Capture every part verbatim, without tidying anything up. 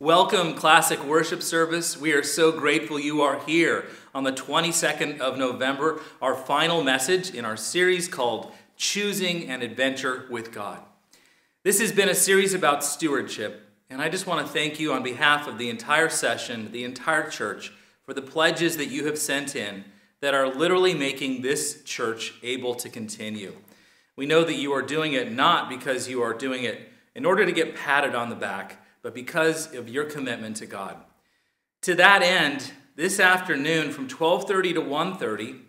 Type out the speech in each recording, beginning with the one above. Welcome, Classic Worship Service. We are so grateful you are here on the twenty-second of November, our final message in our series called Choosing an Adventure with God. This has been a series about stewardship, and I just want to thank you on behalf of the entire session, the entire church, for the pledges that you have sent in that are literally making this church able to continue. We know that you are doing it not because you are doing it in order to get patted on the back, but because of your commitment to God. To that end, this afternoon from twelve thirty to one thirty,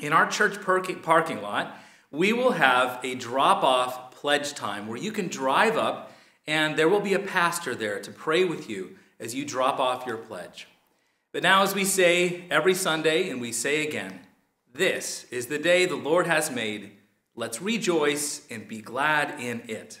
in our church parking lot, we will have a drop-off pledge time where you can drive up and there will be a pastor there to pray with you as you drop off your pledge. But now, as we say every Sunday, and we say again, this is the day the Lord has made. Let's rejoice and be glad in it.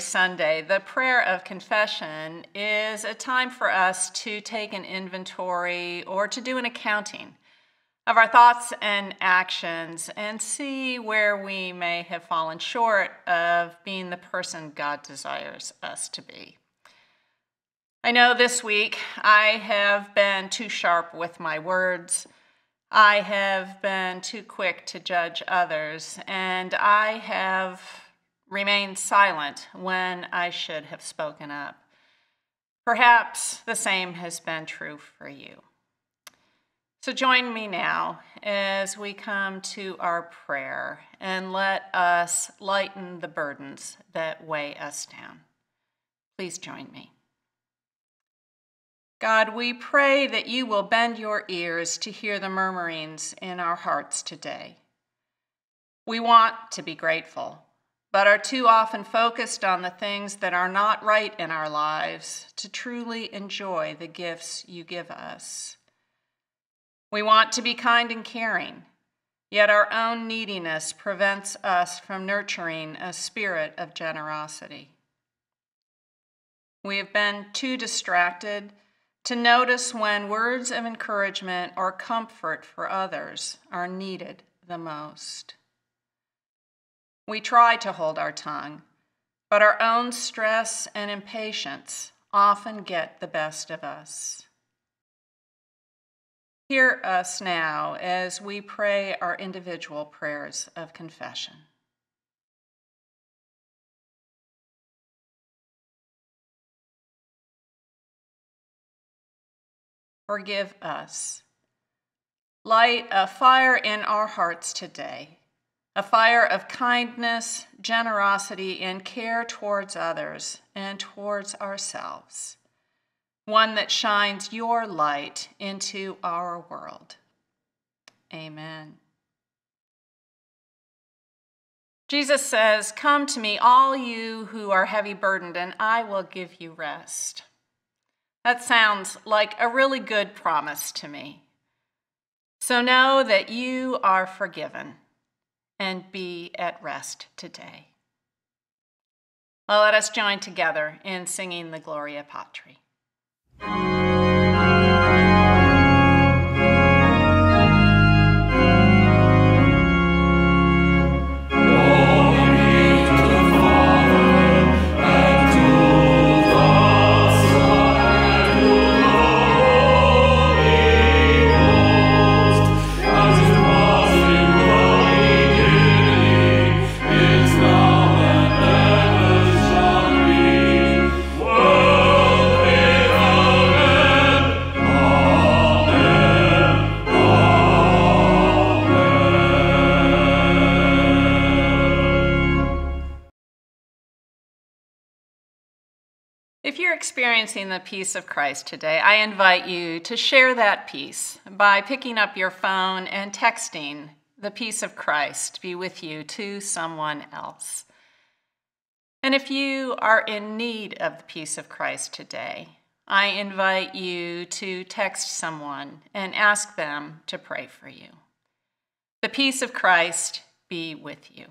Sunday, the prayer of confession is a time for us to take an inventory or to do an accounting of our thoughts and actions and see where we may have fallen short of being the person God desires us to be. I know this week I have been too sharp with my words. I have been too quick to judge others, and I have remain silent when I should have spoken up. Perhaps the same has been true for you. So join me now as we come to our prayer, and let us lighten the burdens that weigh us down. Please join me. God, we pray that you will bend your ears to hear the murmurings in our hearts today. We want to be grateful, but are too often focused on the things that are not right in our lives to truly enjoy the gifts you give us. We want to be kind and caring, yet our own neediness prevents us from nurturing a spirit of generosity. We have been too distracted to notice when words of encouragement or comfort for others are needed the most. We try to hold our tongue, but our own stress and impatience often get the best of us. Hear us now as we pray our individual prayers of confession. forgive us. Light a fire in our hearts today, a fire of kindness, generosity, and care towards others and towards ourselves, one that shines your light into our world. Amen. Jesus says, "Come to me, all you who are heavy burdened, and I will give you rest." That sounds like a really good promise to me. So know that you are forgiven and be at rest today. Well, let us join together in singing the Gloria Patri. If you're experiencing the peace of Christ today, I invite you to share that peace by picking up your phone and texting "the peace of Christ be with you" to someone else. And if you are in need of the peace of Christ today, I invite you to text someone and ask them to pray for you. The peace of Christ be with you.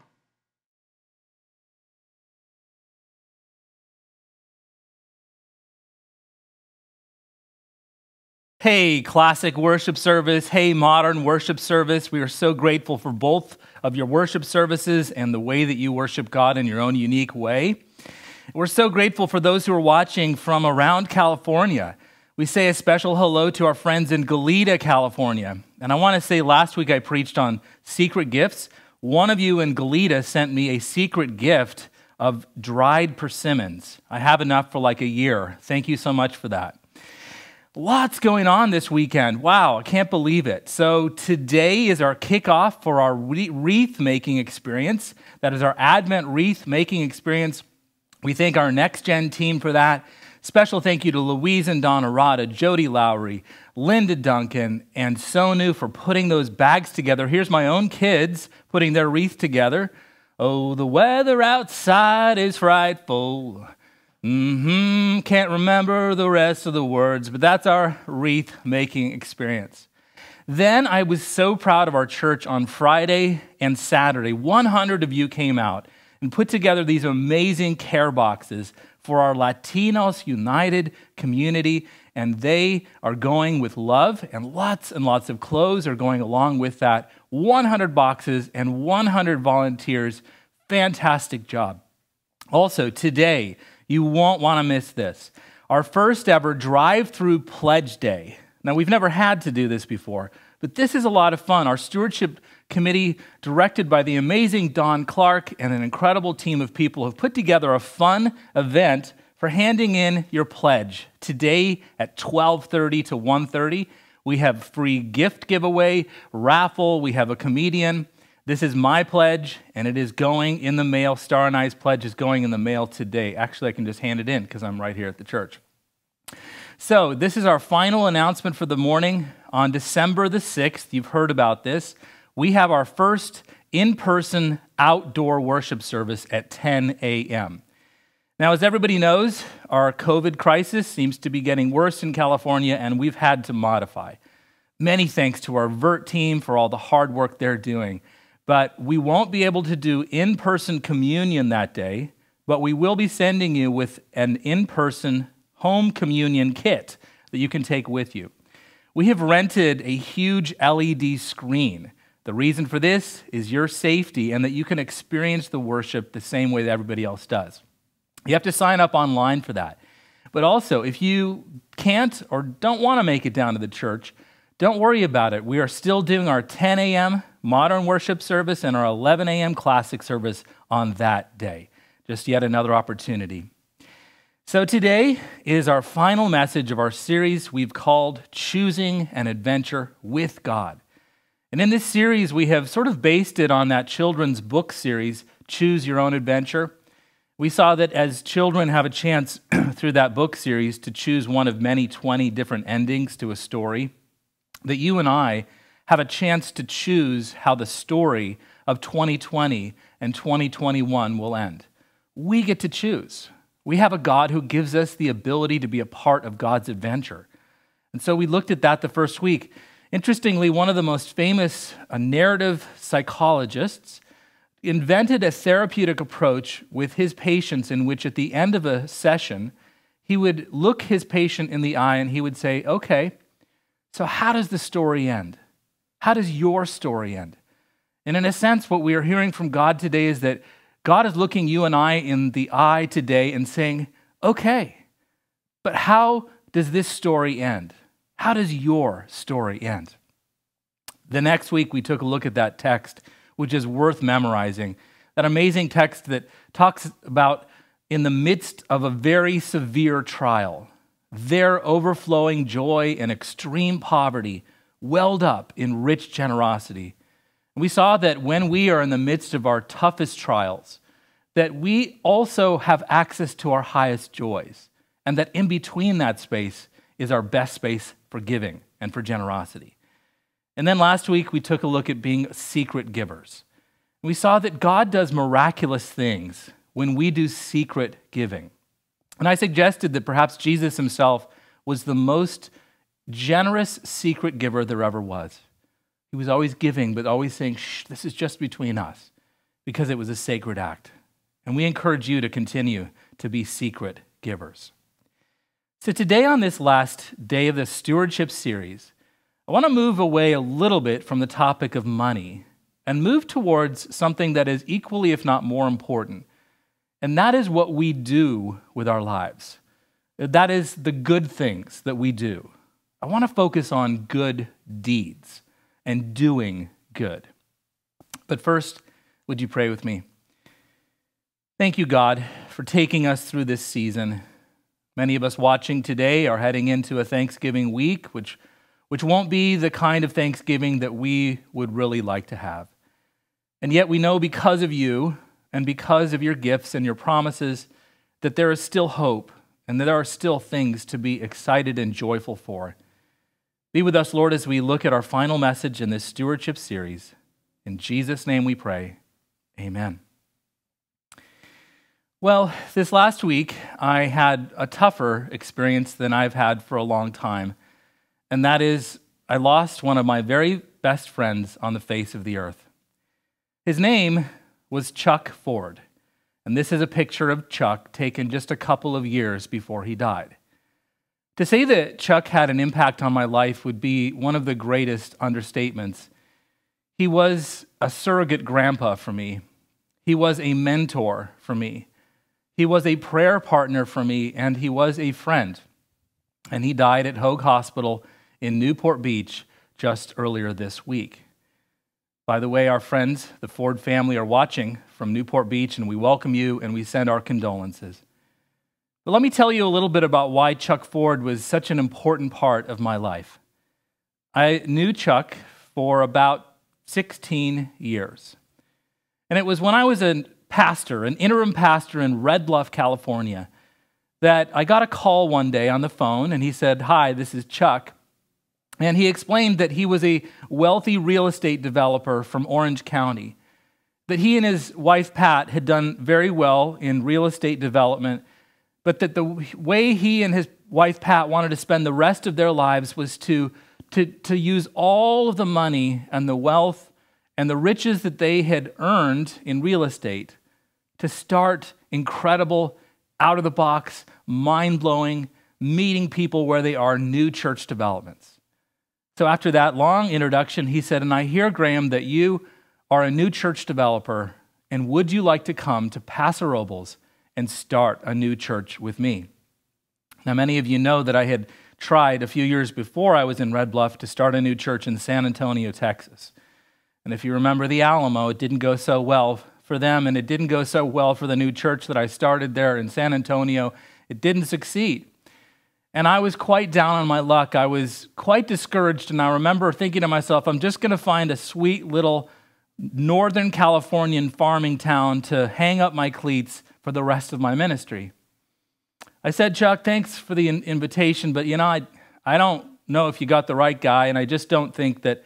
Hey, classic worship service. Hey, modern worship service. We are so grateful for both of your worship services and the way that you worship God in your own unique way. We're so grateful for those who are watching from around California. We say a special hello to our friends in Goleta, California. And I want to say last week I preached on secret gifts. One of you in Goleta sent me a secret gift of dried persimmons. I have enough for like a year. Thank you so much for that. Lots going on this weekend. Wow, I can't believe it. So today is our kickoff for our wreath-making experience. That is our Advent wreath-making experience. We thank our next-gen team for that. Special thank you to Louise and Donna Rada, Jody Lowry, Linda Duncan, and Sonu for putting those bags together. Here's my own kids putting their wreath together. Oh, the weather outside is frightful. Mm-hmm, can't remember the rest of the words, but that's our wreath-making experience. Then I was so proud of our church on Friday and Saturday. one hundred of you came out and put together these amazing care boxes for our Latinos United community, and they are going with love, and lots and lots of clothes are going along with that. one hundred boxes and one hundred volunteers. Fantastic job. Also, today, you won't want to miss this. Our first ever drive-through pledge day. Now, we've never had to do this before, but this is a lot of fun. Our stewardship committee, directed by the amazing Don Clark and an incredible team of people, have put together a fun event for handing in your pledge. Today at twelve thirty to one thirty, we have free gift giveaway, raffle, we have a comedian. This is my pledge, and it is going in the mail. Star and I's pledge is going in the mail today. Actually, I can just hand it in because I'm right here at the church. So this is our final announcement for the morning. On December the sixth, you've heard about this, we have our first in-person outdoor worship service at ten a m Now, as everybody knows, our COVID crisis seems to be getting worse in California, and we've had to modify. Many thanks to our VERT team for all the hard work they're doing. But we won't be able to do in-person communion that day, but we will be sending you with an in-person home communion kit that you can take with you. We have rented a huge L E D screen. The reason for this is your safety and that you can experience the worship the same way that everybody else does. You have to sign up online for that. But also, if you can't or don't want to make it down to the church, don't worry about it. We are still doing our ten a m modern worship service and our eleven a m classic service on that day. Just yet another opportunity. So today is our final message of our series we've called Choosing an Adventure with God. And in this series, we have sort of based it on that children's book series, Choose Your Own Adventure. We saw that as children have a chance through that book series to choose one of many twenty different endings to a story, that you and I have a chance to choose how the story of twenty twenty and twenty twenty-one will end. We get to choose. We have a God who gives us the ability to be a part of God's adventure. And so we looked at that the first week. Interestingly, one of the most famous narrative psychologists invented a therapeutic approach with his patients in which at the end of a session, he would look his patient in the eye and he would say, okay, so how does the story end? How does your story end? And in a sense, what we are hearing from God today is that God is looking you and I in the eye today and saying, okay, but how does this story end? How does your story end? The next week, we took a look at that text, which is worth memorizing. That amazing text that talks about in the midst of a very severe trial, their overflowing joy and extreme poverty welled up in rich generosity. And we saw that when we are in the midst of our toughest trials, that we also have access to our highest joys, and that in between that space is our best space for giving and for generosity. And then last week, we took a look at being secret givers. We saw that God does miraculous things when we do secret giving. And I suggested that perhaps Jesus himself was the most generous secret giver there ever was. He was always giving, but always saying, shh, this is just between us, because it was a sacred act. And we encourage you to continue to be secret givers. So today on this last day of the stewardship series, I want to move away a little bit from the topic of money and move towards something that is equally, if not more important, and that is what we do with our lives. That is the good things that we do. I want to focus on good deeds and doing good. But first, would you pray with me? Thank you, God, for taking us through this season. Many of us watching today are heading into a Thanksgiving week, which which won't be the kind of Thanksgiving that we would really like to have. And yet we know because of you and because of your gifts and your promises that there is still hope and that there are still things to be excited and joyful for. Be with us, Lord, as we look at our final message in this stewardship series. In Jesus' name we pray, amen. Well, this last week I had a tougher experience than I've had for a long time. And that is, I lost one of my very best friends on the face of the earth. His name was Chuck Ford. And this is a picture of Chuck taken just a couple of years before he died. To say that Chuck had an impact on my life would be one of the greatest understatements. He was a surrogate grandpa for me. He was a mentor for me. He was a prayer partner for me, and he was a friend. And he died at Hoag Hospital in Newport Beach just earlier this week. By the way, our friends, the Ford family, are watching from Newport Beach, and we welcome you and we send our condolences. But let me tell you a little bit about why Chuck Ford was such an important part of my life. I knew Chuck for about sixteen years. And it was when I was a pastor, an interim pastor in Red Bluff, California, that I got a call one day on the phone, and he said, hi, this is Chuck. And he explained that he was a wealthy real estate developer from Orange County, that he and his wife, Pat, had done very well in real estate development, but that the way he and his wife, Pat, wanted to spend the rest of their lives was to, to, to use all of the money and the wealth and the riches that they had earned in real estate to start incredible, out-of-the-box, mind-blowing, meeting people where they are, new church developments. So after that long introduction, he said, and I hear, Graham, that you are a new church developer, and would you like to come to Paso Robles and start a new church with me? Now, many of you know that I had tried a few years before I was in Red Bluff to start a new church in San Antonio, Texas. And if you remember the Alamo, it didn't go so well for them, and it didn't go so well for the new church that I started there in San Antonio, It didn't succeed. And I was quite down on my luck. I was quite discouraged, and I remember thinking to myself, I'm just going to find a sweet little Northern Californian farming town to hang up my cleats for the rest of my ministry. I said, Chuck, thanks for the in invitation, but you know, I, I don't know if you got the right guy, and I just don't think that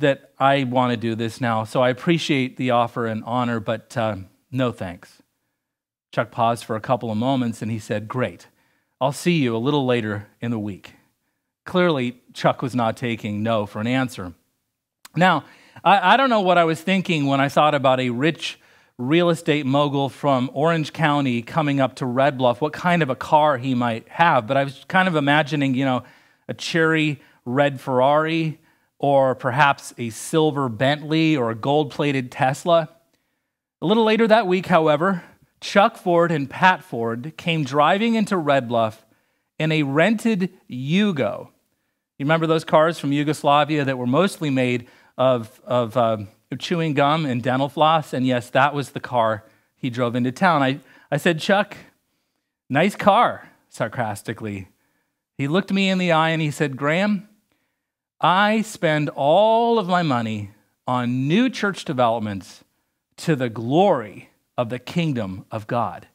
that I want to do this now. So I appreciate the offer and honor, but uh, no thanks. Chuck paused for a couple of moments, and he said, great. I'll see you a little later in the week. Clearly, Chuck was not taking no for an answer. Now, I, I don't know what I was thinking when I thought about a rich real estate mogul from Orange County coming up to Red Bluff, what kind of a car he might have, but I was kind of imagining, you know, a cherry red Ferrari, or perhaps a silver Bentley or a gold-plated Tesla. A little later that week, however, Chuck Ford and Pat Ford came driving into Red Bluff in a rented Yugo. You remember those cars from Yugoslavia that were mostly made of, of uh, chewing gum and dental floss? And yes, that was the car he drove into town. I, I said, Chuck, nice car, sarcastically. He looked me in the eye and he said, Graham, I spend all of my money on new church developments to the glory of the kingdom of God.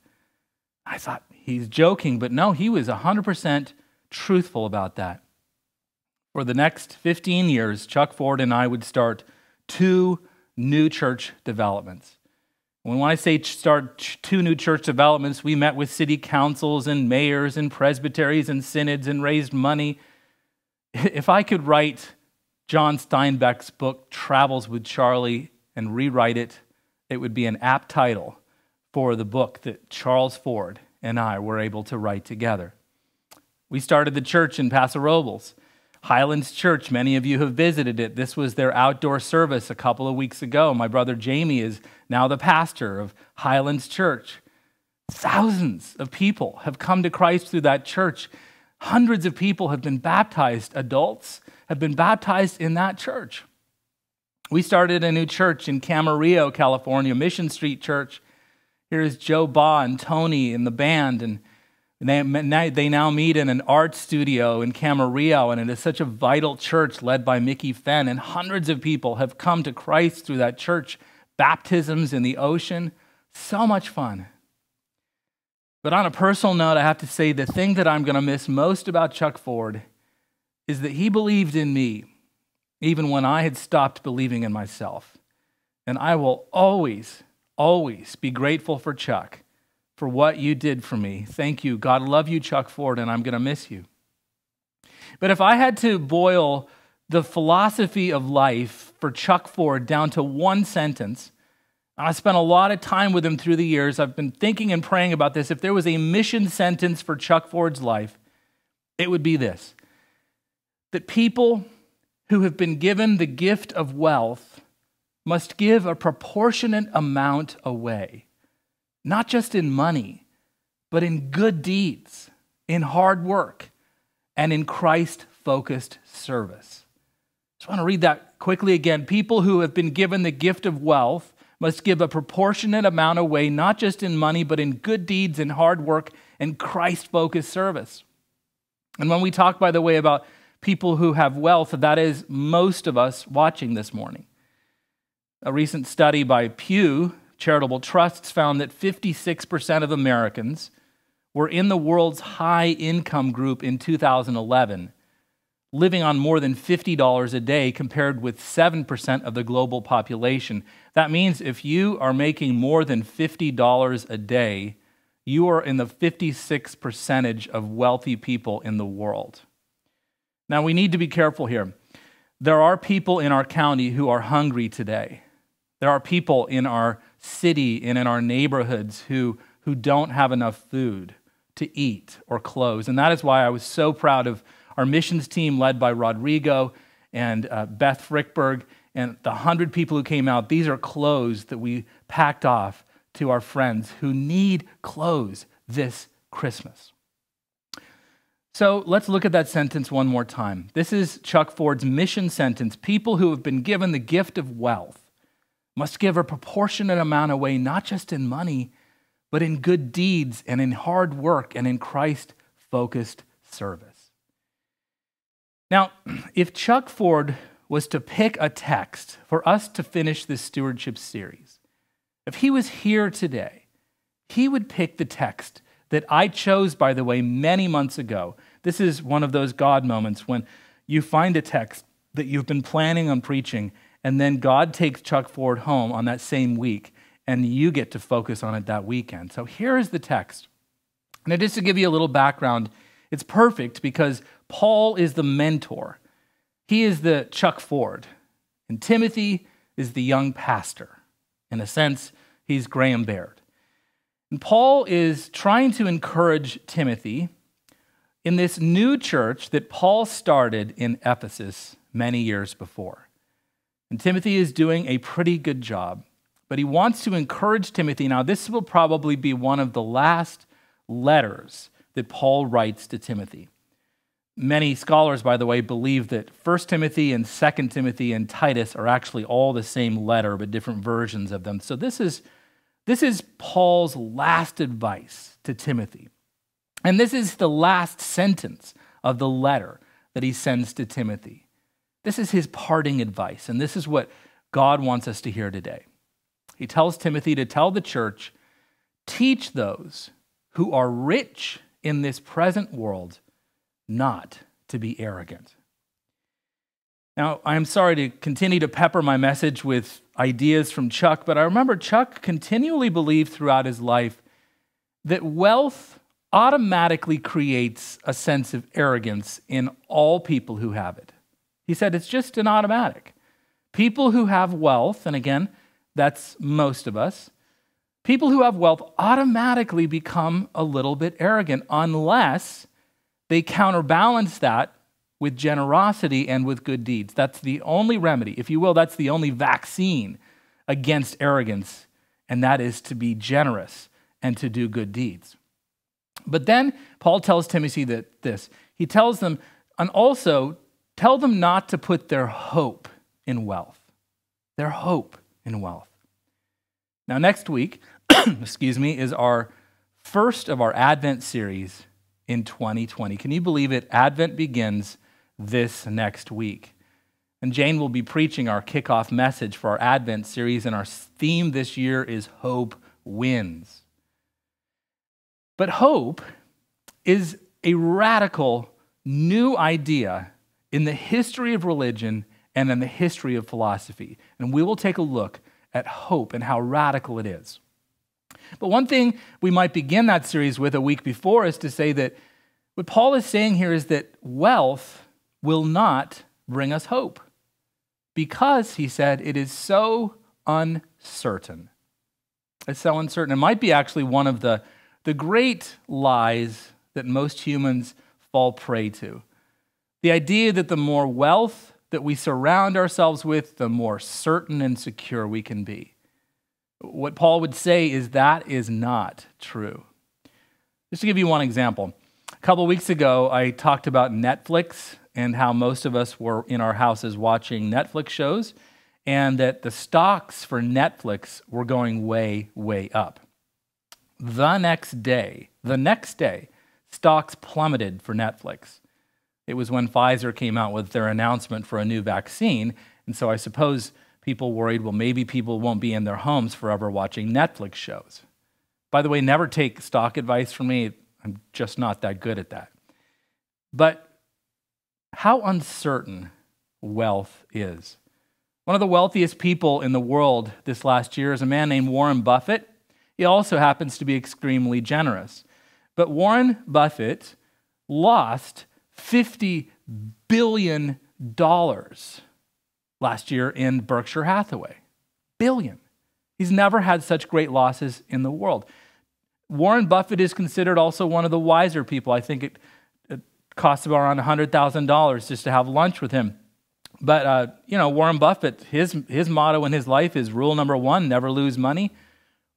I thought, he's joking, but no, he was one hundred percent truthful about that. For the next fifteen years, Chuck Ford and I would start two new church developments. When I say start two new church developments, we met with city councils and mayors and presbyteries and synods and raised money. If I could write John Steinbeck's book, Travels with Charlie, and rewrite it, it would be an apt title for the book that Charles Ford and I were able to write together. We started the church in Paso Robles, Highlands Church. Many of you have visited it. This was their outdoor service a couple of weeks ago. My brother Jamie is now the pastor of Highlands Church. Thousands of people have come to Christ through that church. Hundreds of people have been baptized. Adults have been baptized in that church. We started a new church in Camarillo, California, Mission Street Church. Here's Joe Ba and Tony and the band, and they, they now meet in an art studio in Camarillo, and it is such a vital church led by Mickey Fenn, and hundreds of people have come to Christ through that church. Baptisms in the ocean, so much fun. But on a personal note, I have to say the thing that I'm going to miss most about Chuck Ford is that he believed in me even when I had stopped believing in myself. And I will always, always be grateful for Chuck, for what you did for me. Thank you. God love you, Chuck Ford, and I'm going to miss you. But if I had to boil the philosophy of life for Chuck Ford down to one sentence, I spent a lot of time with him through the years. I've been thinking and praying about this. If there was a mission sentence for Chuck Ford's life, it would be this: that people who have been given the gift of wealth must give a proportionate amount away, not just in money, but in good deeds, in hard work, and in Christ-focused service. I just want to read that quickly again. People who have been given the gift of wealth must give a proportionate amount away, not just in money, but in good deeds and hard work and Christ-focused service. And when we talk, by the way, about people who have wealth, that is most of us watching this morning. A recent study by Pew Charitable Trusts found that fifty-six percent of Americans were in the world's high-income group in two thousand eleven, living on more than fifty dollars a day compared with seven percent of the global population. That means if you are making more than fifty dollars a day, you are in the fifty-six percentage of wealthy people in the world. Now, we need to be careful here. There are people in our county who are hungry today. There are people in our city and in our neighborhoods who, who don't have enough food to eat or clothes. And that is why I was so proud of our missions team led by Rodrigo and uh, Beth Frickberg and the hundred people who came out. These are clothes that we packed off to our friends who need clothes this Christmas. So let's look at that sentence one more time. This is Chuck Ford's mission sentence. People who have been given the gift of wealth must give a proportionate amount away, not just in money, but in good deeds and in hard work and in Christ-focused service. Now, if Chuck Ford was to pick a text for us to finish this stewardship series, if he was here today, he would pick the text that I chose, by the way, many months ago. This is one of those God moments when you find a text that you've been planning on preaching, and then God takes Chuck Ford home on that same week, and you get to focus on it that weekend. So here is the text. Now, just to give you a little background, it's perfect because Paul is the mentor. He is the Chuck Ford, and Timothy is the young pastor. In a sense, he's Graham Baird. And Paul is trying to encourage Timothy in this new church that Paul started in Ephesus many years before. And Timothy is doing a pretty good job, but he wants to encourage Timothy. Now, this will probably be one of the last letters that Paul writes to Timothy. Many scholars, by the way, believe that First Timothy and Second Timothy and Titus are actually all the same letter, but different versions of them. So this is, this is Paul's last advice to Timothy. And this is the last sentence of the letter that he sends to Timothy. This is his parting advice, and this is what God wants us to hear today. He tells Timothy to tell the church, teach those who are rich in this present world not to be arrogant. Now, I'm sorry to continue to pepper my message with ideas from Chuck, but I remember Chuck continually believed throughout his life that wealth automatically creates a sense of arrogance in all people who have it. He said it's just an automatic. People who have wealth, and again, that's most of us, people who have wealth automatically become a little bit arrogant unless they counterbalance that with generosity and with good deeds. That's the only remedy. If you will, that's the only vaccine against arrogance, and that is to be generous and to do good deeds. But then Paul tells Timothy that this. He tells them, and also, tell them not to put their hope in wealth. Their hope in wealth. Now, next week, excuse me, is our first of our Advent series in twenty twenty. Can you believe it? Advent begins this next week. And Jane will be preaching our kickoff message for our Advent series, and our theme this year is Hope Wins. But hope is a radical new idea in the history of religion and in the history of philosophy. And we will take a look at hope and how radical it is. But one thing we might begin that series with a week before is to say that what Paul is saying here is that wealth will not bring us hope because, he said, it is so uncertain. It's so uncertain. It might be actually one of the, the great lies that most humans fall prey to. The idea that the more wealth that we surround ourselves with, the more certain and secure we can be. What Paul would say is that is not true. Just to give you one example, a couple of weeks ago, I talked about Netflix and how most of us were in our houses watching Netflix shows, and that the stocks for Netflix were going way, way up. The next day, the next day, stocks plummeted for Netflix. It was when Pfizer came out with their announcement for a new vaccine, and so I suppose people worried, well, maybe people won't be in their homes forever watching Netflix shows. By the way, never take stock advice from me. I'm just not that good at that. But how uncertain wealth is. One of the wealthiest people in the world this last year is a man named Warren Buffett. He also happens to be extremely generous. But Warren Buffett lost fifty billion dollars last year in Berkshire Hathaway. Billion. He's never had such great losses in the world. Warren Buffett is considered also one of the wiser people. I think it, it costs about around one hundred thousand dollars just to have lunch with him. But, uh, you know, Warren Buffett, his, his motto in his life is rule number one, never lose money.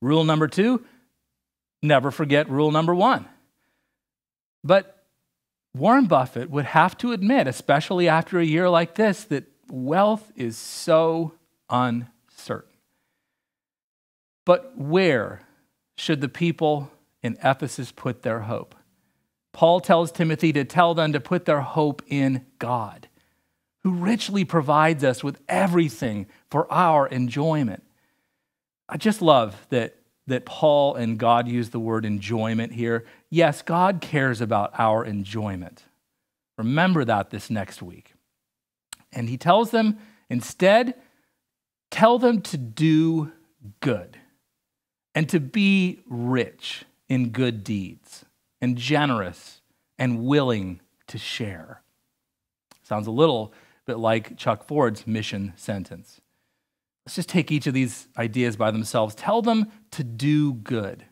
Rule number two, never forget rule number one. But Warren Buffett would have to admit, especially after a year like this, that wealth is so uncertain. But where should the people in Ephesus put their hope. Paul tells Timothy to tell them to put their hope in God, who richly provides us with everything for our enjoyment. I just love that, that Paul and God use the word enjoyment here. Yes, God cares about our enjoyment. Remember that this next week. And he tells them, instead, tell them to do good and to be rich in good deeds and generous and willing to share. Sounds a little bit like Chuck Ford's mission sentence. Let's just take each of these ideas by themselves. Tell them to do good.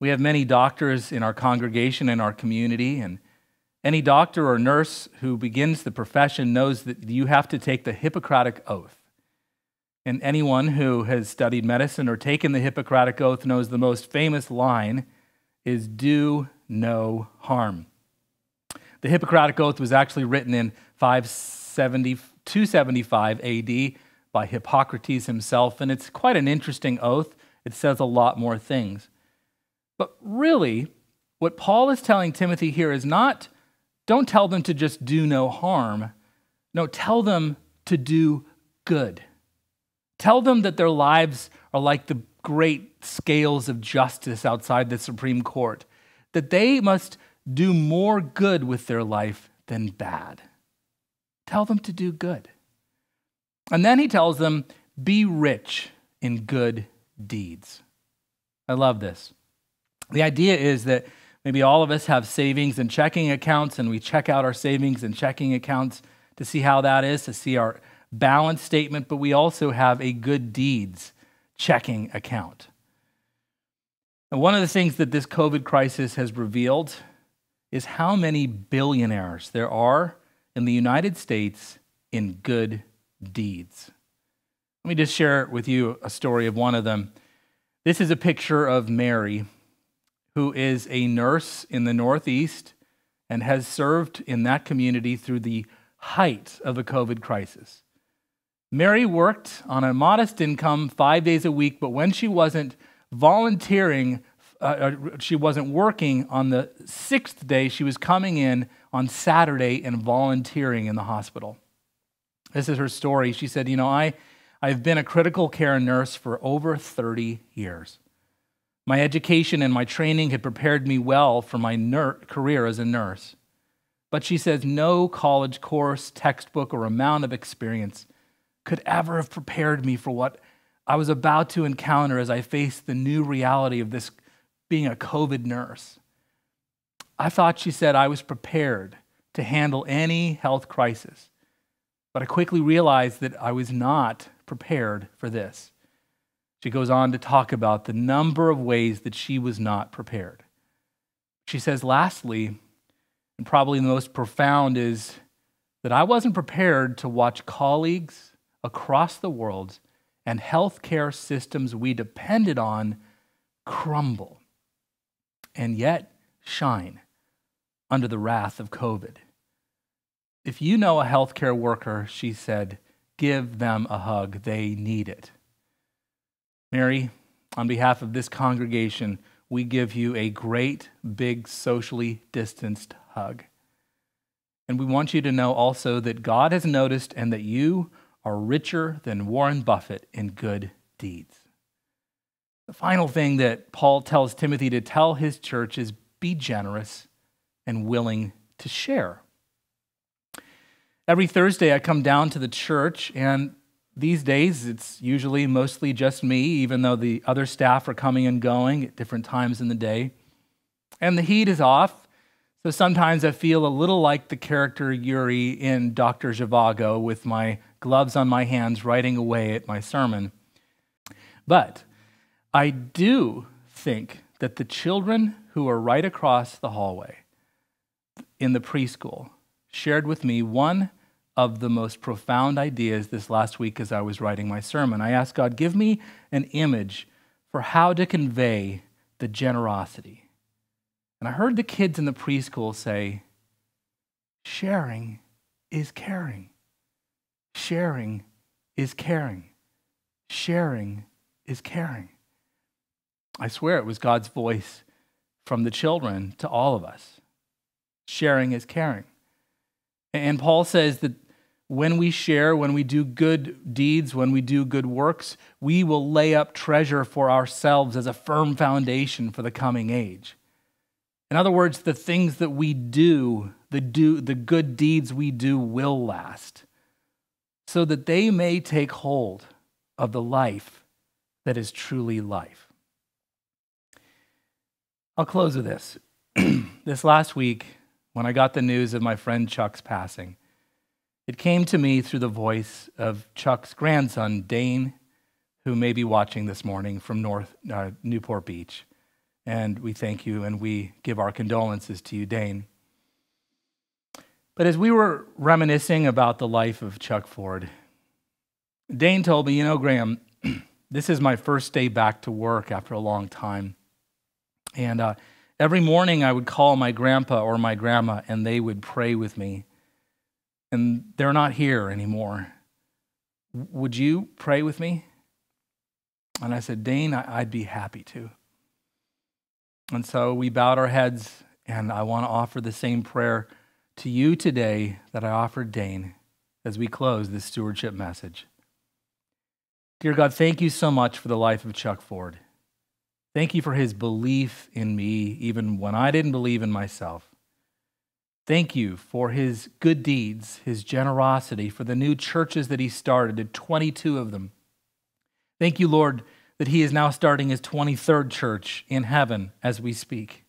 We have many doctors in our congregation, in our community, and any doctor or nurse who begins the profession knows that you have to take the Hippocratic Oath. And anyone who has studied medicine or taken the Hippocratic Oath knows the most famous line is do no harm. The Hippocratic Oath was actually written in two seventy-five A D by Hippocrates himself, and it's quite an interesting oath. It says a lot more things. But really, what Paul is telling Timothy here is not, don't tell them to just do no harm. No, tell them to do good. Tell them that their lives are like the great scales of justice outside the Supreme Court, that they must do more good with their life than bad. Tell them to do good. And then he tells them, be rich in good deeds. I love this. The idea is that maybe all of us have savings and checking accounts, and we check out our savings and checking accounts to see how that is, to see our balance statement, but we also have a good deeds checking account. And one of the things that this COVID crisis has revealed is how many billionaires there are in the United States in good deeds. Let me just share with you a story of one of them. This is a picture of Mary, who is a nurse in the Northeast and has served in that community through the height of the COVID crisis. Mary worked on a modest income five days a week, but when she wasn't volunteering, Uh, she wasn't working on the sixth day, she was coming in on Saturday and volunteering in the hospital. This is her story. She said, you know, I, I've been a critical care nurse for over thirty years. My education and my training had prepared me well for my ner- career as a nurse. But she says, no college course, textbook, or amount of experience could ever have prepared me for what I was about to encounter as I faced the new reality of this being a COVID nurse. I thought, she said, I was prepared to handle any health crisis, but I quickly realized that I was not prepared for this. She goes on to talk about the number of ways that she was not prepared. She says, lastly, and probably the most profound, is that I wasn't prepared to watch colleagues across the world and healthcare systems we depended on crumble and yet shine under the wrath of COVID. If you know a healthcare worker, she said, give them a hug. They need it. Mary, on behalf of this congregation, we give you a great, big, socially distanced hug. And we want you to know also that God has noticed and that you are richer than Warren Buffett in good deeds. The final thing that Paul tells Timothy to tell his church is be generous and willing to share. Every Thursday I come down to the church, and these days it's usually mostly just me, even though the other staff are coming and going at different times in the day. And the heat is off, so sometimes I feel a little like the character Yuri in Doctor Zhivago with my gloves on my hands writing away at my sermon. But I do think that the children who are right across the hallway in the preschool shared with me one of the most profound ideas this last week as I was writing my sermon. I asked God, give me an image for how to convey the generosity. And I heard the kids in the preschool say, sharing is caring. Sharing is caring. Sharing is caring. I swear it was God's voice from the children to all of us. Sharing is caring. And Paul says that when we share, when we do good deeds, when we do good works, we will lay up treasure for ourselves as a firm foundation for the coming age. In other words, the things that we do, the do, the good deeds we do will last, so that they may take hold of the life that is truly life. I'll close with this. This last week, when I got the news of my friend Chuck's passing, it came to me through the voice of Chuck's grandson, Dane, who may be watching this morning from North uh, Newport Beach. And we thank you and we give our condolences to you, Dane. But as we were reminiscing about the life of Chuck Ford, Dane told me, you know, Graham, this is my first day back to work after a long time. And uh, every morning I would call my grandpa or my grandma and they would pray with me. And they're not here anymore. Would you pray with me? And I said, Dane, I'd be happy to. And so we bowed our heads, and I want to offer the same prayer to you today that I offered Dane as we close this stewardship message. Dear God, thank you so much for the life of Chuck Ford. Thank you for his belief in me, even when I didn't believe in myself. Thank you for his good deeds, his generosity, for the new churches that he started, twenty-two of them. Thank you, Lord, that he is now starting his twenty-third church in heaven as we speak.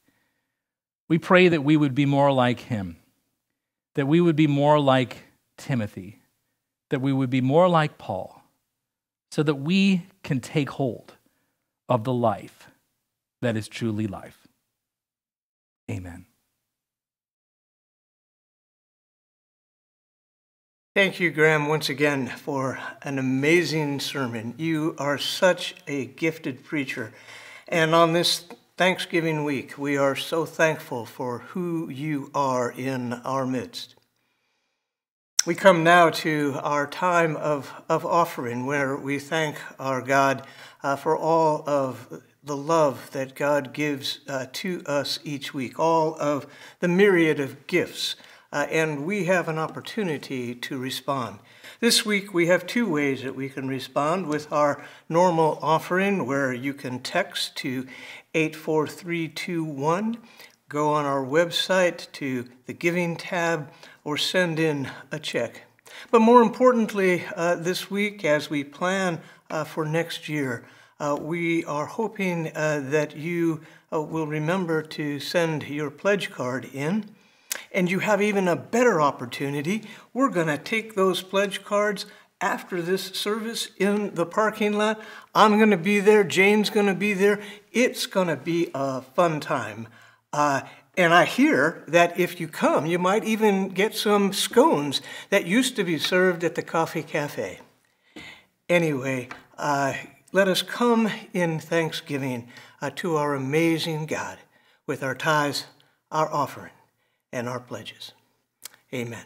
We pray that we would be more like him, that we would be more like Timothy, that we would be more like Paul, so that we can take hold of the life that is truly life. Amen. Thank you, Graham, once again for an amazing sermon. You are such a gifted preacher. And on this Thanksgiving week, we are so thankful for who you are in our midst. We come now to our time of, of offering, where we thank our God uh, for all of the love that God gives uh, to us each week, all of the myriad of gifts. Uh, and we have an opportunity to respond. This week we have two ways that we can respond: with our normal offering, where you can text to eight four three two one, go on our website to the Giving tab, or send in a check. But more importantly, uh, this week as we plan uh, for next year, uh, we are hoping uh, that you uh, will remember to send your pledge card in. And you have even a better opportunity. We're going to take those pledge cards after this service in the parking lot. I'm going to be there. Jane's going to be there. It's going to be a fun time. Uh, and I hear that if you come, you might even get some scones that used to be served at the coffee cafe. Anyway, uh, let us come in thanksgiving uh, to our amazing God with our tithes, our offering, and our pledges. Amen.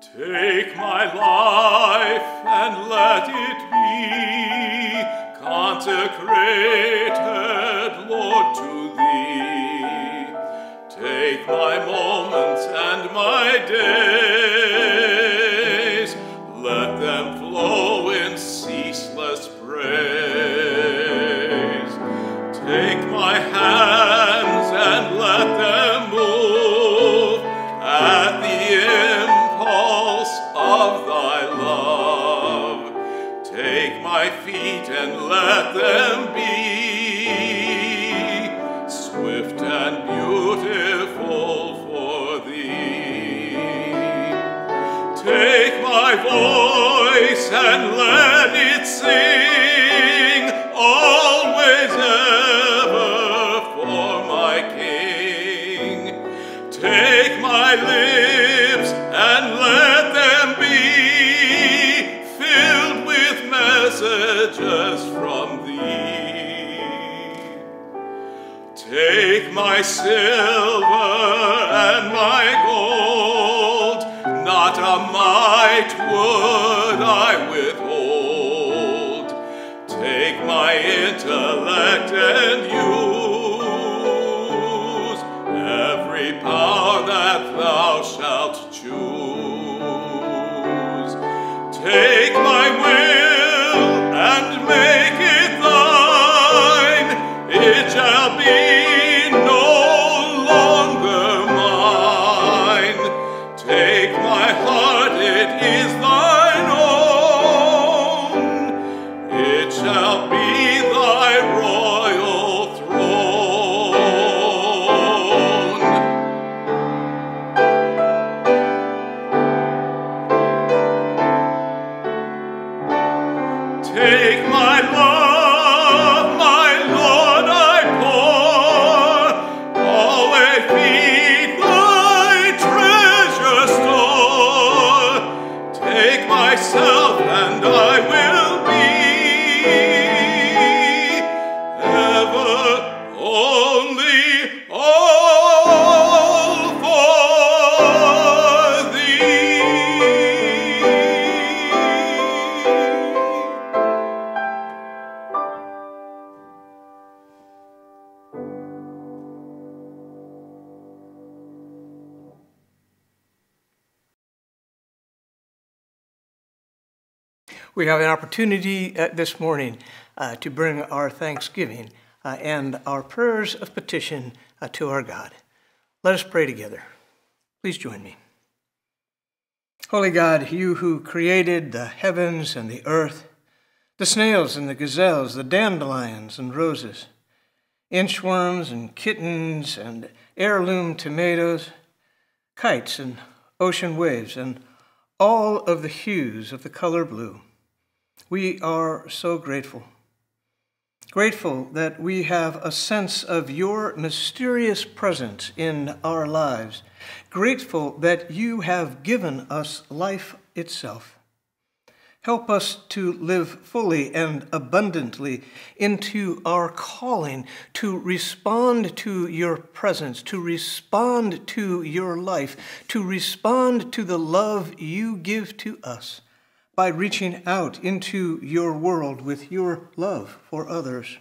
Take my life and let it be consecrated, Lord, to thee. Take my moment and my days, let them flow in ceaseless praise. Take my hands and let them move at the impulse of thy love. Take my feet and let them be swift and beautiful. Take my voice and let it sing, always ever for my King. Take my lips and let them be filled with messages from thee. my silver and my gold, not a mite would I withhold. Take my intellect and use every power that thou shalt choose. Take my will and make it thine, it shall be We have an opportunity uh, this morning uh, to bring our thanksgiving uh, and our prayers of petition uh, to our God. Let us pray together. Please join me. Holy God, you who created the heavens and the earth, the snails and the gazelles, the dandelions and roses, inchworms and kittens and heirloom tomatoes, kites and ocean waves, and all of the hues of the color blue. We are so grateful, grateful that we have a sense of your mysterious presence in our lives, grateful that you have given us life itself. Help us to live fully and abundantly into our calling, to respond to your presence, to respond to your life, to respond to the love you give to us, by reaching out into your world with your love for others.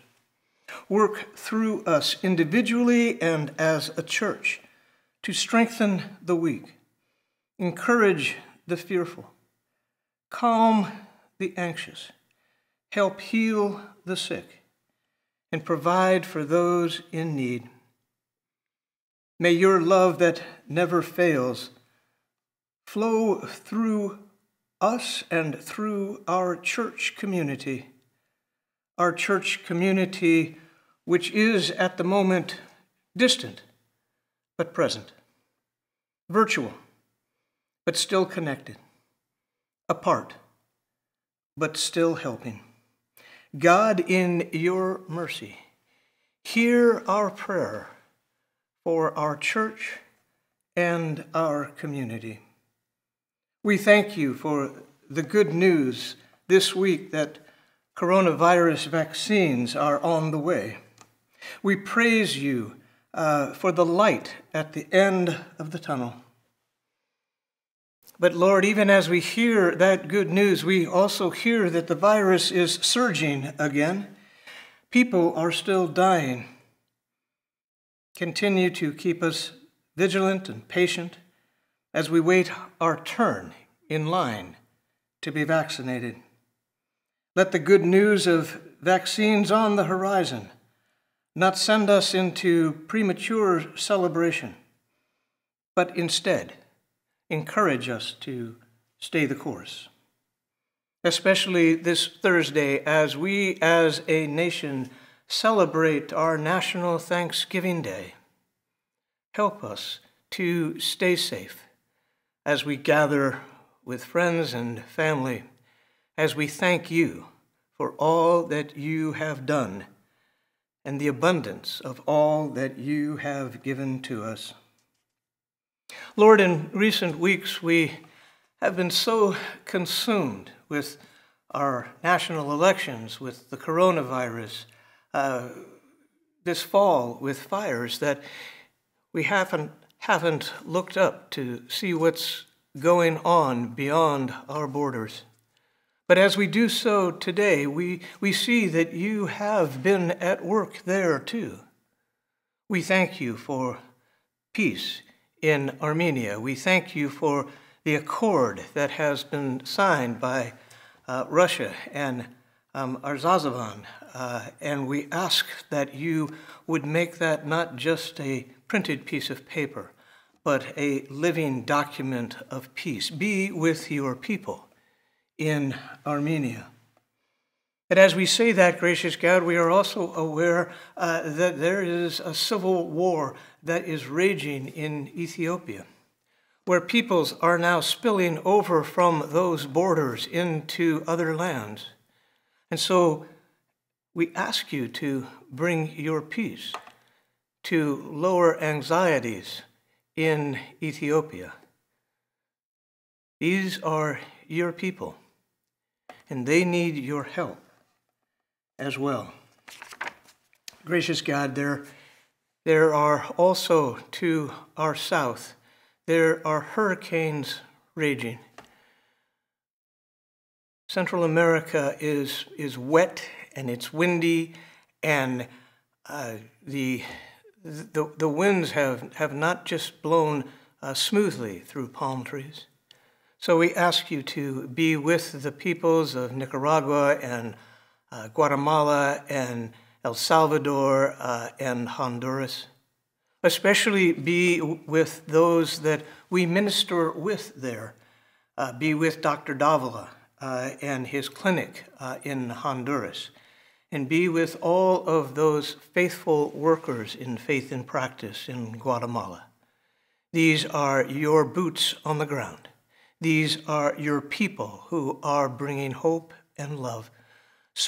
Work through us individually and as a church to strengthen the weak, encourage the fearful, calm the anxious, help heal the sick, and provide for those in need. May your love that never fails flow through us and through our church community, our church community which is at the moment distant but present, virtual but still connected, apart but still helping. God, in your mercy, hear our prayer for our church and our community. We thank you for the good news this week that coronavirus vaccines are on the way. We praise you uh, for the light at the end of the tunnel. But Lord, even as we hear that good news, we also hear that the virus is surging again. People are still dying. Continue to keep us vigilant and patient as we wait our turn in line to be vaccinated. Let the good news of vaccines on the horizon not send us into premature celebration, but instead encourage us to stay the course, especially this Thursday as we as a nation celebrate our National Thanksgiving Day. Help us to stay safe as we gather with friends and family, as we thank you for all that you have done and the abundance of all that you have given to us. Lord, in recent weeks, we have been so consumed with our national elections, with the coronavirus, uh, this fall with fires that we haven't, haven't looked up to see what's going on beyond our borders. But as we do so today, we, we see that you have been at work there too. We thank you for peace in Armenia. We thank you for the accord that has been signed by uh, Russia and um, Azerbaijan, uh, and we ask that you would make that not just a printed piece of paper, but a living document of peace. Be with your people in Armenia. And as we say that, gracious God, we are also aware uh, that there is a civil war that is raging in Ethiopia, where peoples are now spilling over from those borders into other lands. And so we ask you to bring your peace, to lower anxieties in Ethiopia. These are your people, and they need your help as well. Gracious God, there, there are also to our south, there are hurricanes raging. Central America is, is wet and it's windy, and uh, the, the, the winds have, have not just blown uh, smoothly through palm trees. So we ask you to be with the peoples of Nicaragua and Uh, Guatemala and El Salvador uh, and Honduras. Especially be with those that we minister with there. Uh, be with Doctor Davila uh, and his clinic uh, in Honduras. And be with all of those faithful workers in faith and practice in Guatemala. These are your boots on the ground. These are your people who are bringing hope and love,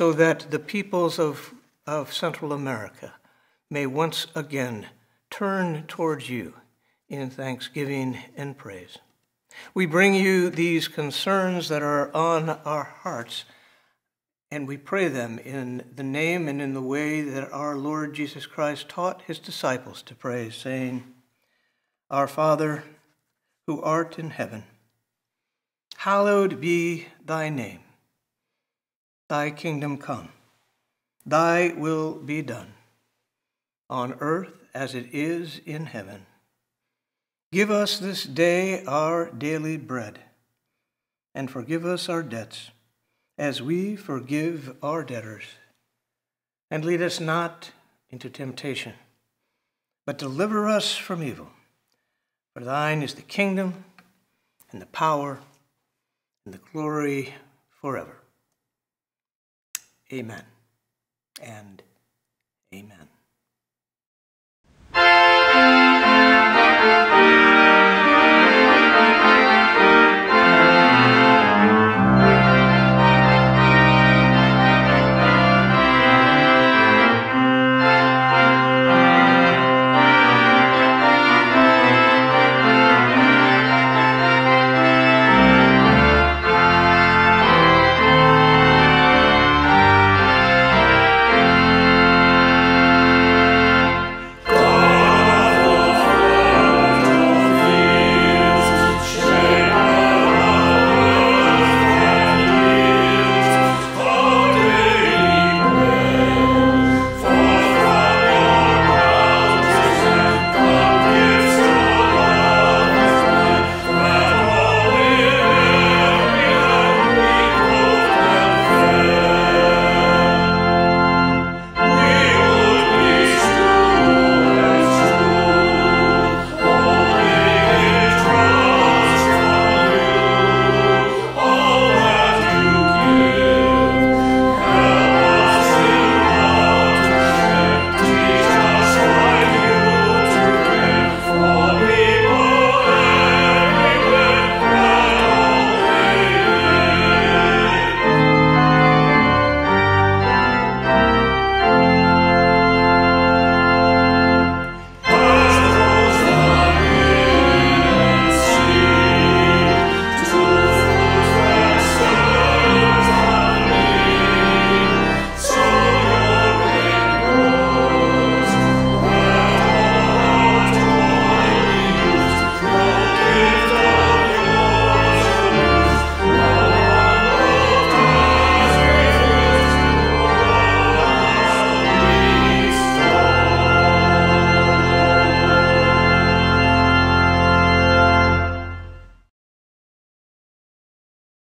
so that the peoples of, of Central America may once again turn towards you in thanksgiving and praise. We bring you these concerns that are on our hearts, and we pray them in the name and in the way that our Lord Jesus Christ taught his disciples to pray, saying, Our Father, who art in heaven, hallowed be thy name. Thy kingdom come, thy will be done, on earth as it is in heaven. Give us this day our daily bread, and forgive us our debts, as we forgive our debtors. And lead us not into temptation, but deliver us from evil. For thine is the kingdom, and the power, and the glory forever. Amen and amen.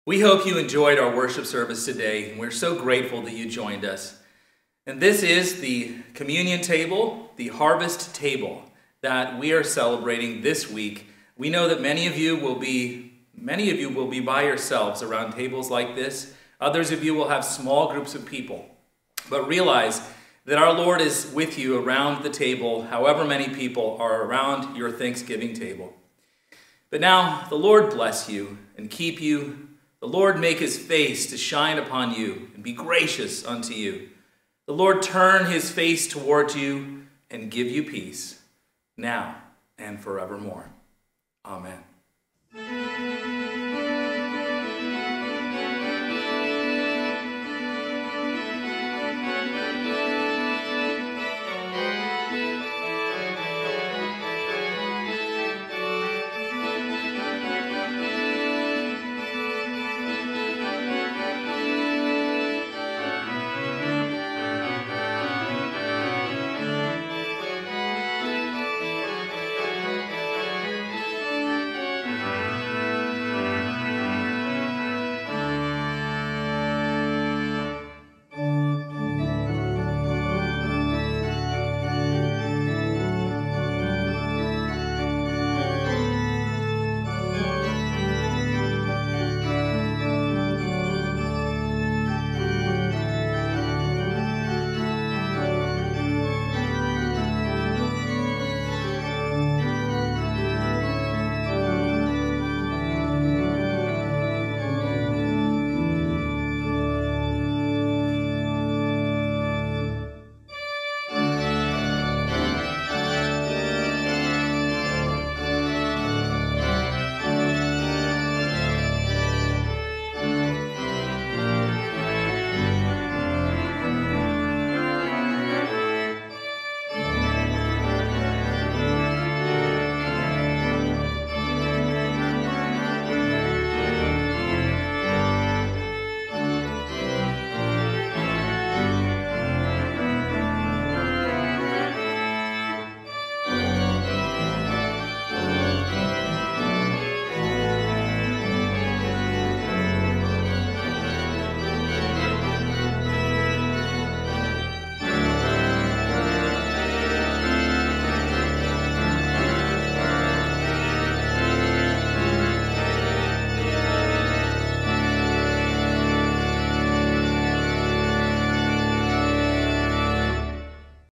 We hope you enjoyed our worship service today. We're so grateful that you joined us. And this is the communion table, the harvest table that we are celebrating this week. We know that many of you will be, many of you will be by yourselves around tables like this. Others of you will have small groups of people. But realize that our Lord is with you around the table, however many people are around your Thanksgiving table. But now the Lord bless you and keep you. The Lord make his face to shine upon you and be gracious unto you. The Lord turn his face toward you and give you peace, now and forevermore. Amen.